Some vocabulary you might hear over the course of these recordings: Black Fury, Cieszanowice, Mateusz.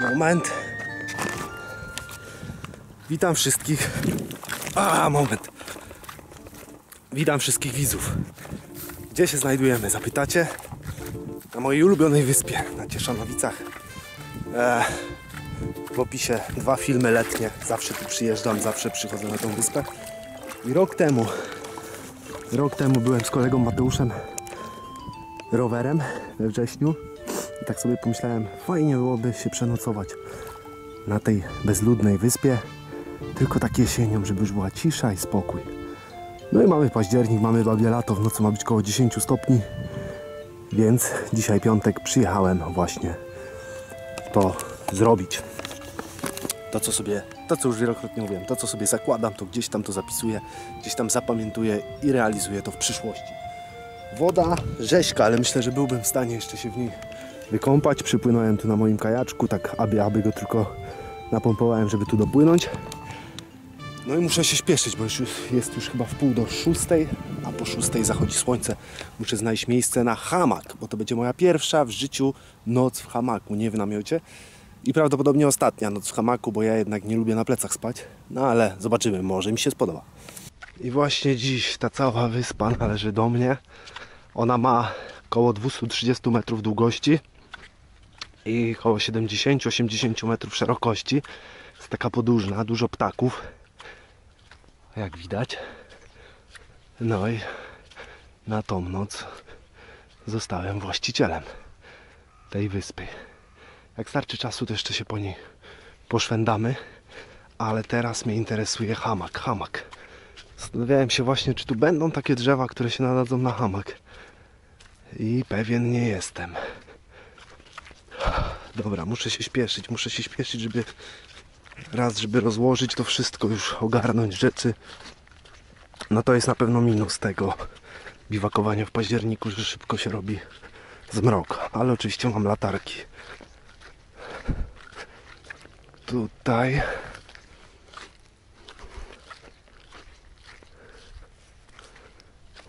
Moment. Witam wszystkich. Witam wszystkich widzów. Gdzie się znajdujemy? Zapytacie? Na mojej ulubionej wyspie, na Cieszanowicach. W opisie 2 filmy letnie. Zawsze tu przyjeżdżam, zawsze przychodzę na tą wyspę. I rok temu byłem z kolegą Mateuszem rowerem we wrześniu. I tak sobie pomyślałem, fajnie byłoby się przenocować na tej bezludnej wyspie. Tylko tak jesienią, żeby już była cisza i spokój. No i mamy październik, mamy babie lato, w nocy ma być koło 10 stopni. Więc dzisiaj piątek przyjechałem właśnie to zrobić. To co już wielokrotnie mówiłem, to co sobie zakładam, to gdzieś tam to zapisuję, gdzieś tam zapamiętuję i realizuję to w przyszłości. Woda rzeźka, ale myślę, że byłbym w stanie jeszcze się w niej wykąpać. Przypłynąłem tu na moim kajaczku, tak aby go tylko napompowałem, żeby tu dopłynąć. No i muszę się śpieszyć, bo jest już chyba wpół do 6, a po 6 zachodzi słońce. Muszę znaleźć miejsce na hamak, bo to będzie moja pierwsza w życiu noc w hamaku, nie w namiocie. I prawdopodobnie ostatnia noc w hamaku, bo ja jednak nie lubię na plecach spać. No ale zobaczymy, może mi się spodoba. I właśnie dziś ta cała wyspa należy do mnie. Ona ma około 230 metrów długości i około 70-80 metrów szerokości. Jest taka podłużna, dużo ptaków, jak widać. No i na tą noc zostałem właścicielem tej wyspy. Jak starczy czasu, to jeszcze się po niej poszwędamy, ale teraz mnie interesuje hamak. Zastanawiałem się właśnie, czy tu będą takie drzewa, które się nadadzą na hamak. I pewien nie jestem. Dobra, muszę się śpieszyć, żeby rozłożyć to wszystko, już ogarnąć rzeczy. No to jest na pewno minus tego biwakowania w październiku, że szybko się robi zmrok. Ale oczywiście mam latarki. Tutaj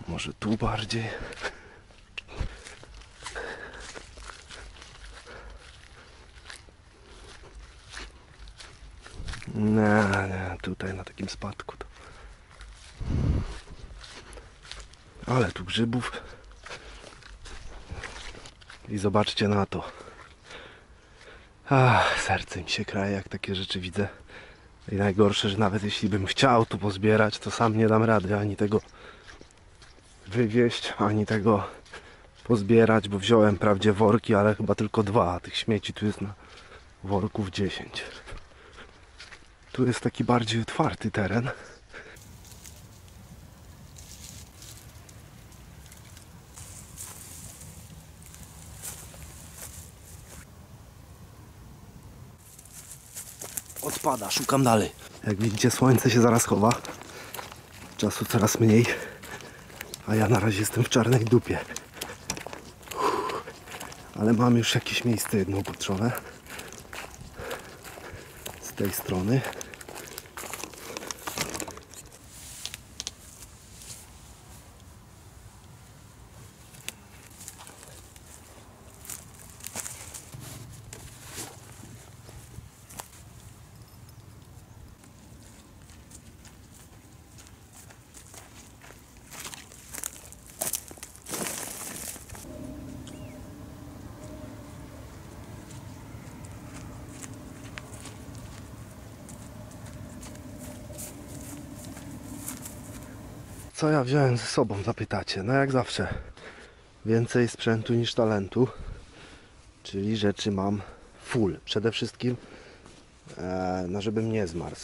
może tu bardziej. Nie, tutaj na takim spadku to. Ale tu grzybów. I zobaczcie na to. Ach, serce mi się kraje, jak takie rzeczy widzę. I najgorsze, że nawet jeśli bym chciał tu pozbierać, to sam nie dam rady ani tego wywieźć, ani tego pozbierać, bo wziąłem wprawdzie worki, ale chyba tylko 2, a tych śmieci tu jest na worków 10. Tu jest taki bardziej otwarty teren. Odpada, szukam dalej. Jak widzicie, słońce się zaraz chowa. Czasu coraz mniej. A ja na razie jestem w czarnej dupie. Ale mam już jakieś miejsce jednoopatrzowe. Z tej strony. Co ja wziąłem ze sobą, zapytacie? No jak zawsze, więcej sprzętu niż talentu, czyli rzeczy mam full. Przede wszystkim, no żebym nie zmarł,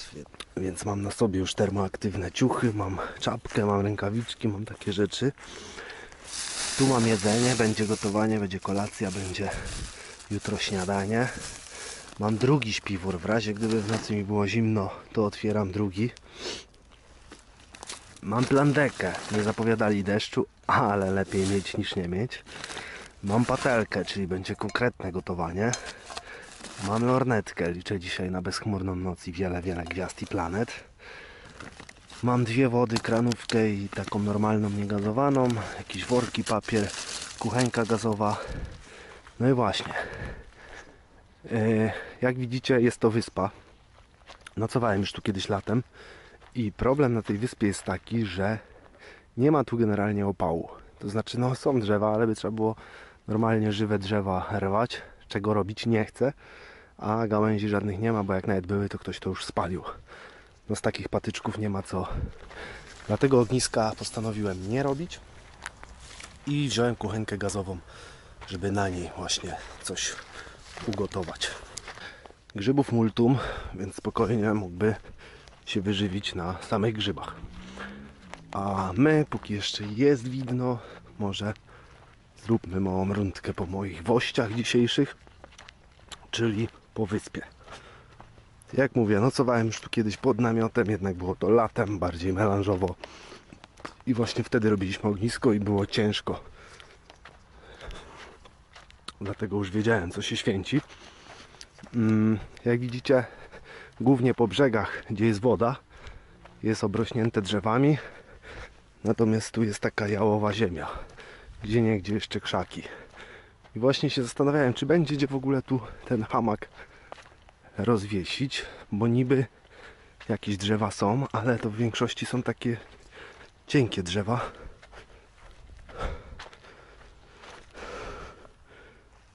więc mam na sobie już termoaktywne ciuchy, mam czapkę, mam rękawiczki, mam takie rzeczy. Tu mam jedzenie, będzie gotowanie, będzie kolacja, będzie jutro śniadanie. Mam drugi śpiwór, w razie gdyby w nocy mi było zimno, to otwieram drugi. Mam plandekę, nie zapowiadali deszczu, ale lepiej mieć niż nie mieć. Mam patelkę, czyli będzie konkretne gotowanie. Mam lornetkę, liczę dzisiaj na bezchmurną noc i wiele gwiazd i planet. Mam 2 wody, kranówkę i taką normalną, niegazowaną. Jakieś worki, papier, kuchenka gazowa. No i właśnie. Jak widzicie, jest to wyspa. Nocowałem już tu kiedyś latem i problem na tej wyspie jest taki, że nie ma tu generalnie opału. To znaczy, no są drzewa, ale by trzeba było normalnie żywe drzewa rwać, czego robić nie chcę, a gałęzi żadnych nie ma, bo jak nawet były, to ktoś to już spalił. No z takich patyczków nie ma co. Dlatego ogniska postanowiłem nie robić i wziąłem kuchenkę gazową, żeby na niej właśnie coś ugotować. Grzybów multum, więc spokojnie mógłby się wyżywić na samych grzybach. A my, póki jeszcze jest widno, może zróbmy małą rundkę po moich wościach dzisiejszych, czyli po wyspie. Jak mówię, nocowałem już tu kiedyś pod namiotem, jednak było to latem, bardziej melanżowo. I właśnie wtedy robiliśmy ognisko i było ciężko. Dlatego już wiedziałem, co się święci. Jak widzicie, głównie po brzegach, gdzie jest woda, jest obrośnięte drzewami. Natomiast tu jest taka jałowa ziemia, gdzie niegdzie jeszcze krzaki. I właśnie się zastanawiałem, czy będzie gdzie w ogóle tu ten hamak rozwiesić, bo niby jakieś drzewa są, ale to w większości są takie cienkie drzewa.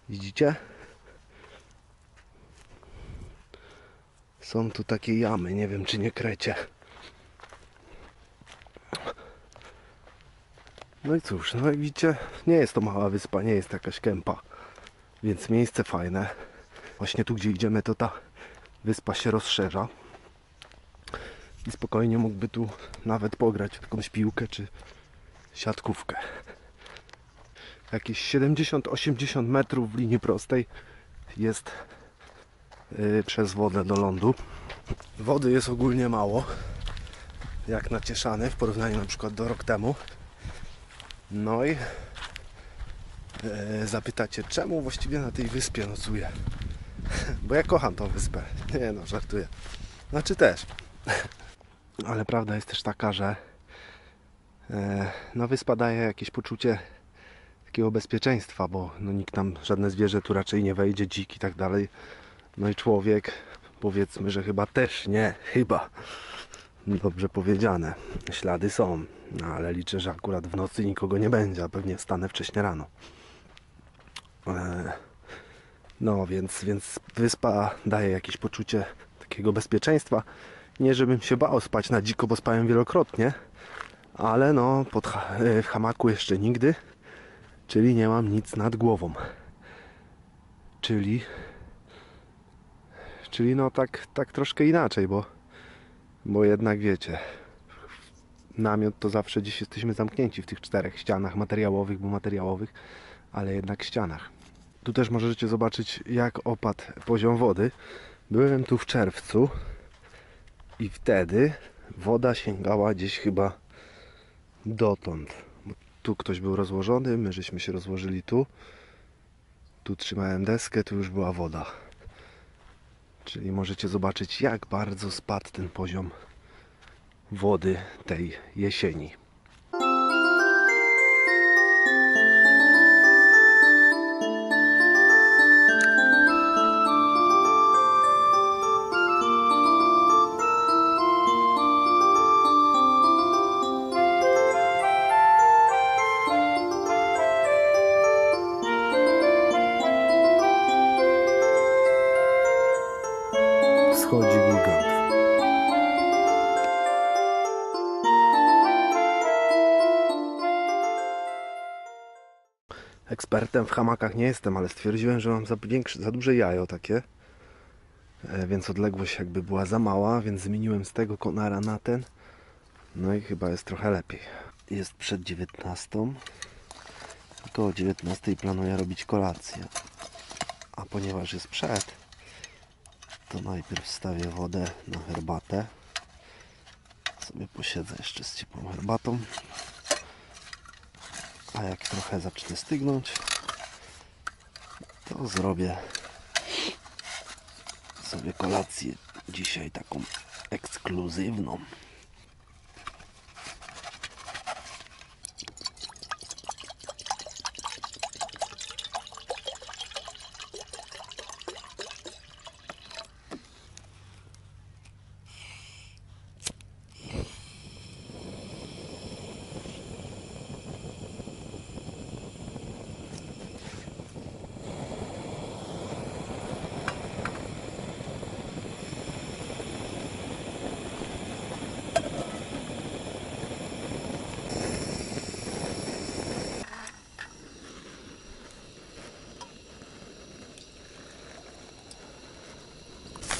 Widzicie? Są tu takie jamy, nie wiem czy nie krecie. No i cóż, no jak widzicie, nie jest to mała wyspa, nie jest jakaś kępa, więc miejsce fajne. Właśnie tu, gdzie idziemy, to ta wyspa się rozszerza i spokojnie mógłby tu nawet pograć w jakąś piłkę czy siatkówkę. Jakieś 70-80 metrów w linii prostej jest przez wodę do lądu. Wody jest ogólnie mało, jak na Cieszany, w porównaniu na przykład do rok temu. No i zapytacie, czemu właściwie na tej wyspie nocuję? Bo ja kocham tą wyspę. Nie no, żartuję. Znaczy też. Ale prawda jest też taka, że no wyspa daje jakieś poczucie takiego bezpieczeństwa, bo no nikt tam, żadne zwierzę tu raczej nie wejdzie, dzik i tak dalej. No i człowiek, powiedzmy, że chyba też nie, chyba. Dobrze powiedziane. Ślady są, no ale liczę, że akurat w nocy nikogo nie będzie, a pewnie stanę wcześnie rano. No więc wyspa daje jakieś poczucie takiego bezpieczeństwa. Nie żebym się bał spać na dziko, bo spałem wielokrotnie, ale no w hamaku jeszcze nigdy, czyli nie mam nic nad głową. Czyli no tak troszkę inaczej, bo jednak wiecie, namiot to zawsze dziś jesteśmy zamknięci w tych czterech ścianach materiałowych, bo materiałowych, ale jednak ścianach. Tu też możecie zobaczyć, jak opadł poziom wody. Byłem tu w czerwcu i wtedy woda sięgała gdzieś chyba dotąd. Tu ktoś był rozłożony, my żeśmy się rozłożyli tu. Tu trzymałem deskę, tu już była woda. Czyli możecie zobaczyć, jak bardzo spadł ten poziom wody tej jesieni. Ekspertem w hamakach nie jestem, ale stwierdziłem, że mam za duże jajo takie, więc odległość jakby była za mała, więc zmieniłem z tego konara na ten. No i chyba jest trochę lepiej. Jest przed 19:00. Około 19:00 planuję robić kolację. A ponieważ jest przed, to najpierw wstawię wodę na herbatę. Sobie posiedzę jeszcze z ciepłą herbatą. A jak trochę zacznie stygnąć, to zrobię sobie kolację dzisiaj taką ekskluzywną.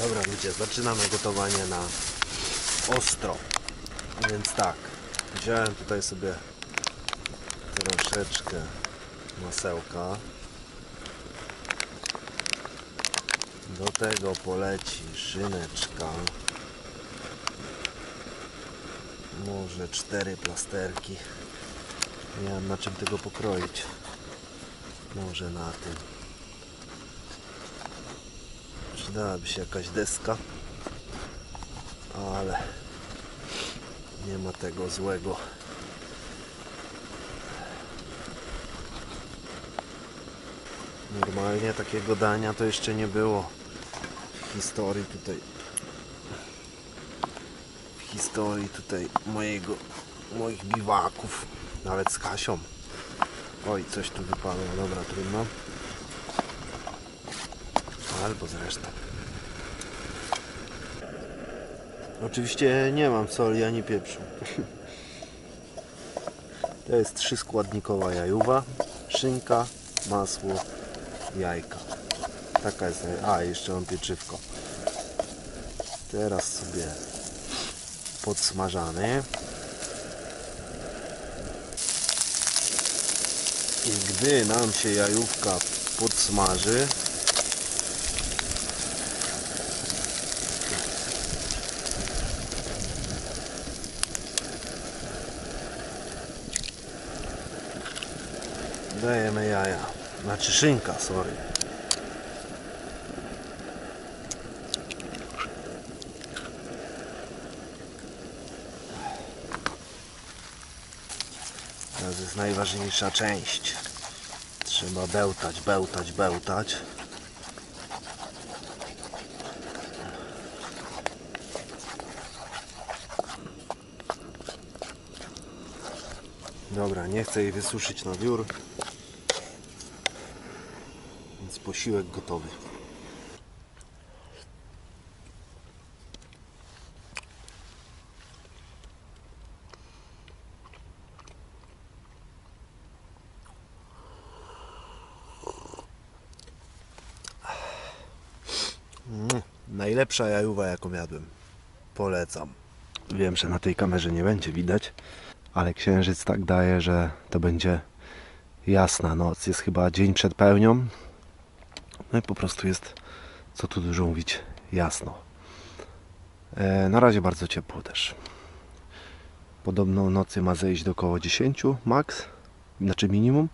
Dobra ludzie, zaczynamy gotowanie na ostro. Więc tak, wziąłem tutaj sobie troszeczkę masełka. Do tego poleci szyneczka. Może 4 plasterki. Nie wiem na czym tego pokroić. Może na tym. Przydałaby się jakaś deska. Ale nie ma tego złego. Normalnie takiego dania to jeszcze nie było w historii tutaj. W historii tutaj moich biwaków. Nawet z Kasią. Oj, coś tu wypadło. Dobra, trudno. Albo zresztą. Oczywiście nie mam soli ani pieprzu. To jest 3-składnikowa jajuwa. Szynka, masło, jajka. Taka jest. A, jeszcze mam pieczywko. Teraz sobie podsmażamy. I gdy nam się jajówka podsmaży, dajemy jaja, znaczy szynka, sorry. Teraz jest najważniejsza część. Trzeba bełtać, bełtać, bełtać. Dobra, nie chcę jej wysuszyć na wiór. Więc posiłek gotowy. Najlepsza jajuwa jaką jadłem. Polecam. Wiem, że na tej kamerze nie będzie widać, ale księżyc tak daje, że to będzie jasna noc. Jest chyba dzień przed pełnią. No i po prostu jest, co tu dużo mówić, jasno. Na razie bardzo ciepło też. Podobno nocy ma zejść do około 10 max, znaczy minimum.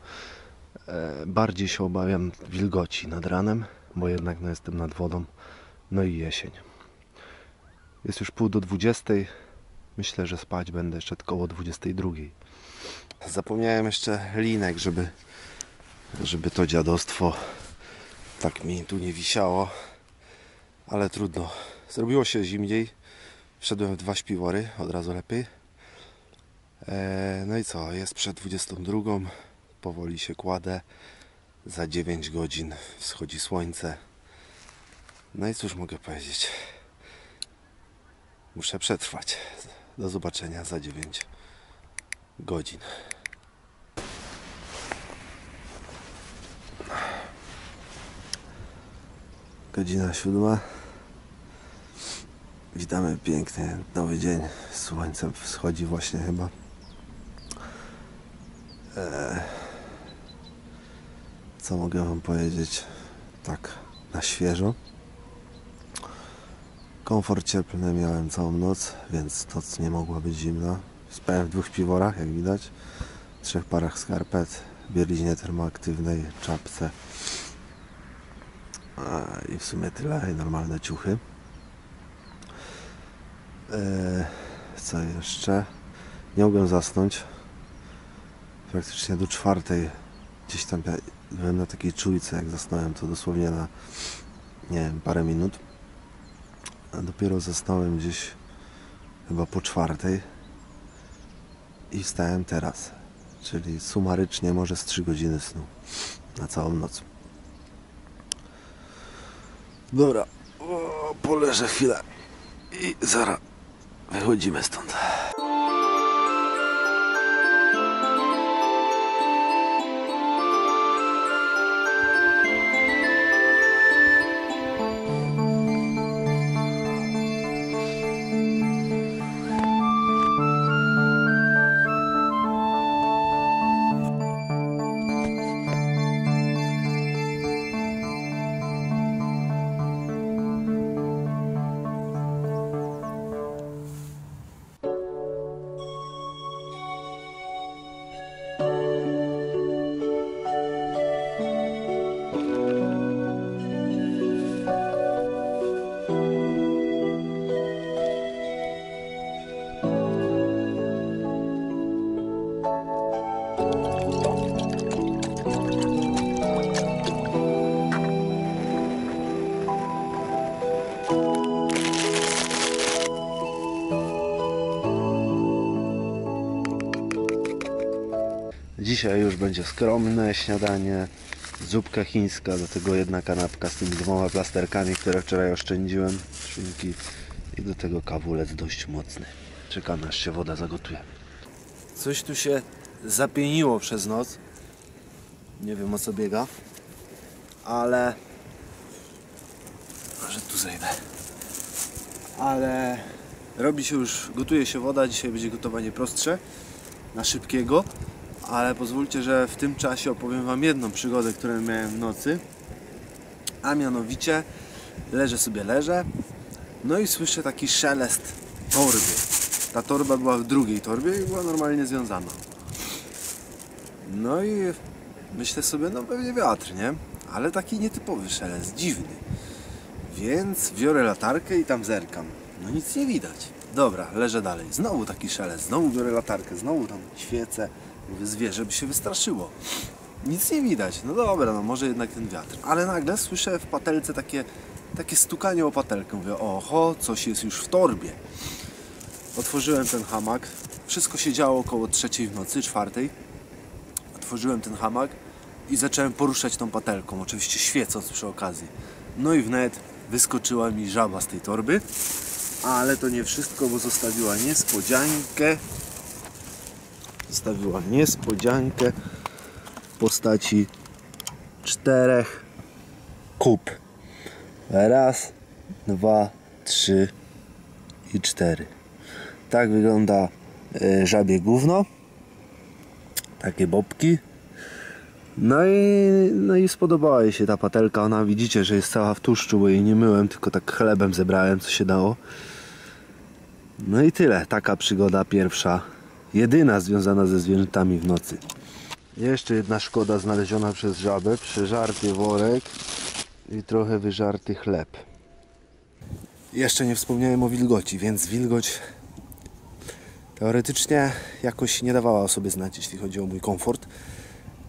Bardziej się obawiam wilgoci nad ranem, bo jednak no, jestem nad wodą. No i jesień. Jest już 11:45. Myślę, że spać będę jeszcze około 22. Zapomniałem jeszcze linek, żeby to dziadostwo tak mi tu nie wisiało. Ale trudno. Zrobiło się zimniej. Wszedłem w 2 śpiwory, od razu lepiej. No i co? Jest przed 22. Powoli się kładę. Za 9 godzin wschodzi słońce. No i cóż mogę powiedzieć? Muszę przetrwać. Do zobaczenia za 9 godzin. Godzina 7. Witamy, piękny nowy dzień. Słońce wschodzi właśnie chyba. Co mogę wam powiedzieć? Tak na świeżo. Komfort cieplny miałem całą noc, więc noc nie mogła być zimna. Spałem w 2 śpiworach, jak widać, 3 parach skarpet, bieliźnie termoaktywnej, czapce i w sumie tyle, i normalne ciuchy. Co jeszcze? Nie mogłem zasnąć. Praktycznie do 4, gdzieś tam byłem na takiej czujce, jak zasnąłem to dosłownie na, nie wiem, parę minut. A dopiero zasnąłem gdzieś chyba po 4 i wstałem teraz, czyli sumarycznie może z 3 godziny snu na całą noc. Dobra, poleżę chwilę i zaraz wychodzimy stąd. Dzisiaj już będzie skromne śniadanie, zupka chińska, do tego jedna kanapka z tymi dwoma plasterkami, które wczoraj oszczędziłem, szynki, i do tego kawulec dość mocny. Czekam, aż się woda zagotuje. Coś tu się zapieniło przez noc. Nie wiem, o co biega, ale... Może tu zejdę. Ale robi się już, gotuje się woda, dzisiaj będzie gotowanie prostsze, na szybkiego. Ale pozwólcie, że w tym czasie opowiem wam jedną przygodę, którą miałem w nocy. A mianowicie leżę sobie, no i słyszę taki szelest torby. Ta torba była w drugiej torbie i była normalnie związana. No i myślę sobie, no pewnie wiatr, nie? Ale taki nietypowy szelest, dziwny. Więc biorę latarkę i tam zerkam. No nic nie widać. Dobra, leżę dalej. Znowu taki szelest, znowu biorę latarkę, znowu tam świecę. Mówię, zwierzę by się wystraszyło. Nic nie widać. No dobra, no może jednak ten wiatr. Ale nagle słyszę w patelce takie stukanie o patelkę. Mówię, oho, coś jest już w torbie. Otworzyłem ten hamak. Wszystko się działo około 3 w nocy, 4. Otworzyłem ten hamak i zacząłem poruszać tą patelką. Oczywiście świecąc przy okazji. No i wnet wyskoczyła mi żaba z tej torby. Ale to nie wszystko, bo zostawiła niespodziankę. Zostawiła niespodziankę w postaci 4 kub. 1, 2, 3 i 4. Tak wygląda żabie gówno. Takie bobki. No i spodobała jej się ta patelka. Ona, widzicie, że jest cała w tłuszczu, bo jej nie myłem, tylko tak chlebem zebrałem, co się dało. No i tyle. Taka przygoda pierwsza. Jedyna związana ze zwierzętami w nocy. Jeszcze jedna szkoda znaleziona przez żabę. Przeżarty worek i trochę wyżarty chleb. Jeszcze nie wspomniałem o wilgoci, więc wilgoć teoretycznie jakoś nie dawała o sobie znać, jeśli chodzi o mój komfort.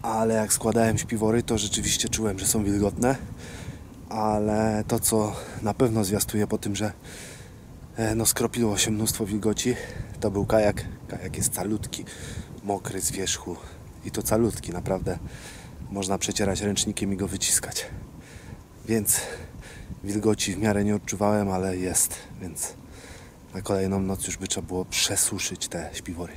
Ale jak składałem śpiwory, to rzeczywiście czułem, że są wilgotne. Ale to, co na pewno zwiastuje po tym, że no skropiło się mnóstwo wilgoci, to był kajak. Kajak jest calutki, mokry z wierzchu, i to calutki, naprawdę można przecierać ręcznikiem i go wyciskać, więc wilgoci w miarę nie odczuwałem, ale jest, więc na kolejną noc już by trzeba było przesuszyć te śpiwory.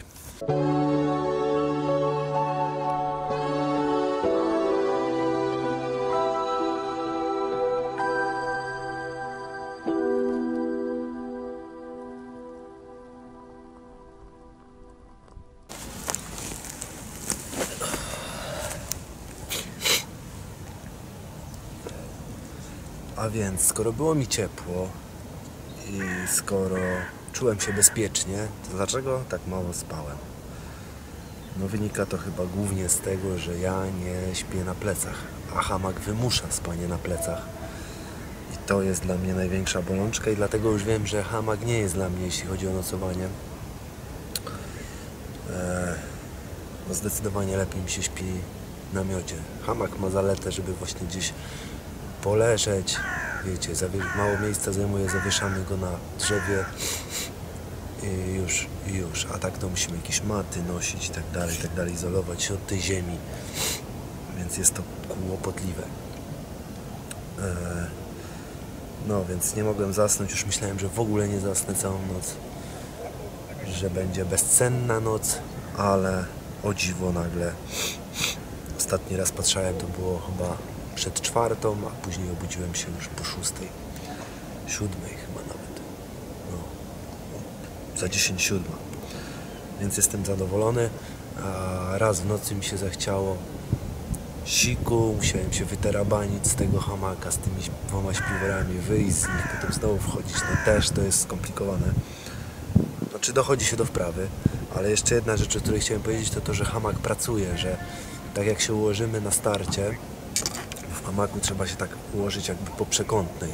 A więc, skoro było mi ciepło i skoro czułem się bezpiecznie, to dlaczego tak mało spałem? No wynika to chyba głównie z tego, że ja nie śpię na plecach, a hamak wymusza spanie na plecach. I to jest dla mnie największa bolączka i dlatego już wiem, że hamak nie jest dla mnie, jeśli chodzi o nocowanie. Bo zdecydowanie lepiej mi się śpi w namiocie. Hamak ma zaletę, żeby właśnie gdzieś poleżeć, wiecie, mało miejsca zajmuje, zawieszamy go na drzewie i już, a tak to musimy jakieś maty nosić i tak dalej, izolować się od tej ziemi, więc jest to kłopotliwe. No więc nie mogłem zasnąć, już myślałem, że w ogóle nie zasnę całą noc, że będzie bezcenna noc, ale o dziwo nagle, ostatni raz patrzałem, to było chyba przed 4, a później obudziłem się już po 6, 7 chyba nawet, no, za 6:50, więc jestem zadowolony. A raz w nocy mi się zachciało siku, musiałem się wyterabanić z tego hamaka, z tymi 2 śpiworami, wyjść z nich, potem znowu wchodzić, no też to jest skomplikowane. Znaczy dochodzi się do wprawy, ale jeszcze jedna rzecz, o której chciałem powiedzieć, to to, że hamak pracuje, że tak jak się ułożymy na starcie, w hamaku trzeba się tak ułożyć jakby po przekątnej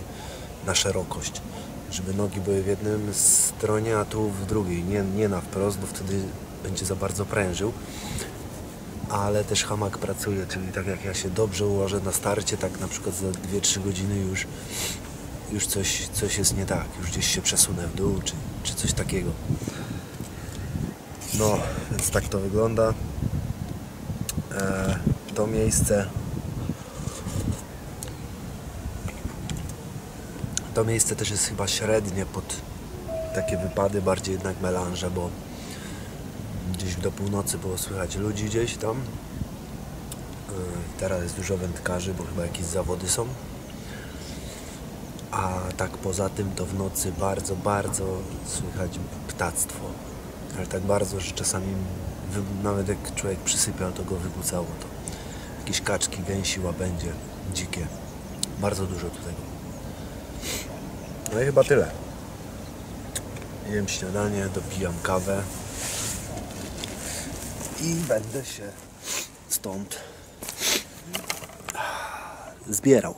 na szerokość, żeby nogi były w jednym stronie, a tu w drugiej, nie na wprost, bo wtedy będzie za bardzo prężył, ale też hamak pracuje, czyli tak jak ja się dobrze ułożę na starcie, tak na przykład za 2-3 godziny już coś jest nie tak, już gdzieś się przesunę w dół, czy coś takiego. No, więc tak to wygląda. to miejsce. To miejsce też jest chyba średnie pod takie wypady, bardziej jednak melanże, bo gdzieś do północy było słychać ludzi gdzieś tam. Teraz jest dużo wędkarzy, bo chyba jakieś zawody są. A tak poza tym to w nocy bardzo, bardzo słychać ptactwo. Ale tak bardzo, że czasami nawet jak człowiek przysypiał, to go wygłucało to. Jakieś kaczki, gęsi, łabędzie, dzikie. Bardzo dużo tutaj. No i chyba tyle. Jem śniadanie, dopijam kawę i będę się stąd zbierał.